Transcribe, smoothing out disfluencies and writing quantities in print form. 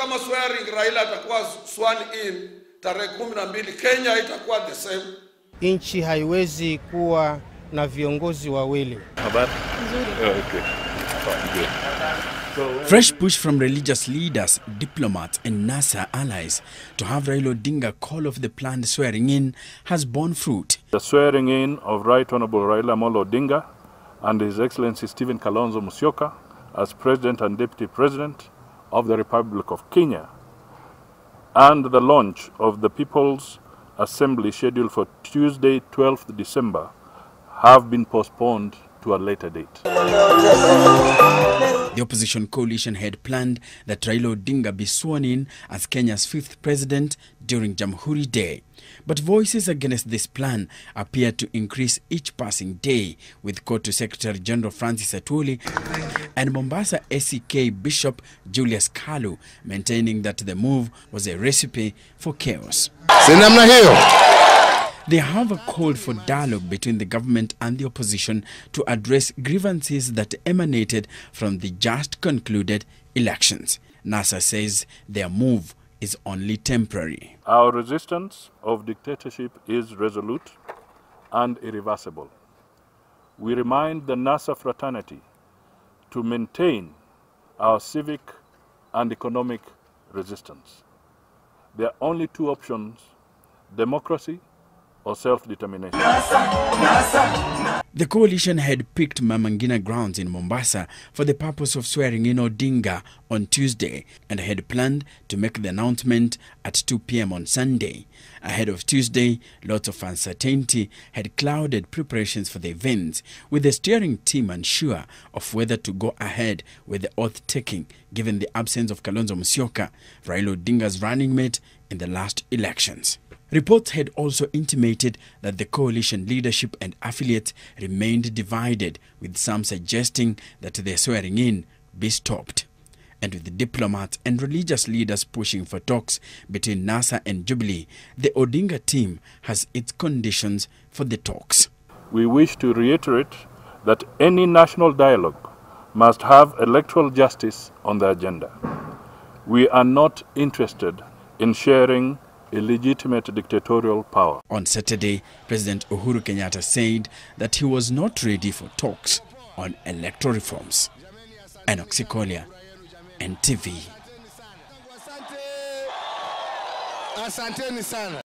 kama swearing Raila atakuwa sworn in tarehe 12, Kenya itakuwa the same. Inchi haiwezi kuwa na viongozi wawili. Habari? Nzuri. Okay. Fresh push from religious leaders, diplomats, and NASA allies to have Raila Odinga call off the planned swearing-in has borne fruit. The swearing-in of Right Honourable Raila Amolo Odinga and His Excellency Stephen Kalonzo Musyoka as President and Deputy President of the Republic of Kenya, and the launch of the People's Assembly scheduled for Tuesday, 12th December, have been postponed to a later date. The opposition coalition had planned that Raila Odinga be sworn in as Kenya's 5th president during Jamhuri Day. But voices against this plan appear to increase each passing day, with Koto Secretary General Francis Atuli and Mombasa S.E.K. Bishop Julius Kalu maintaining that the move was a recipe for chaos. They have called for dialogue between the government and the opposition to address grievances that emanated from the just concluded elections. NASA says their move is only temporary. Our resistance of dictatorship is resolute and irreversible. We remind the NASA fraternity to maintain our civic and economic resistance. There are only two options: democracy or self-determination. The coalition had picked Mama Ngina grounds in Mombasa for the purpose of swearing in Odinga on Tuesday, and had planned to make the announcement at 2 p.m. on Sunday. Ahead of Tuesday, lots of uncertainty had clouded preparations for the event, with the steering team unsure of whether to go ahead with the oath-taking given the absence of Kalonzo Musyoka, Raila Odinga's running mate in the last elections. Reports had also intimated that the coalition leadership and affiliates remained divided, with some suggesting that their swearing-in be stopped. And with the diplomats and religious leaders pushing for talks between NASA and Jubilee, the Odinga team has its conditions for the talks. We wish to reiterate that any national dialogue must have electoral justice on the agenda. We are not interested in sharing illegitimate dictatorial power. On Saturday, President Uhuru Kenyatta said that he was not ready for talks on electoral reforms. Anoxicolia, NTV. Asanteni sana.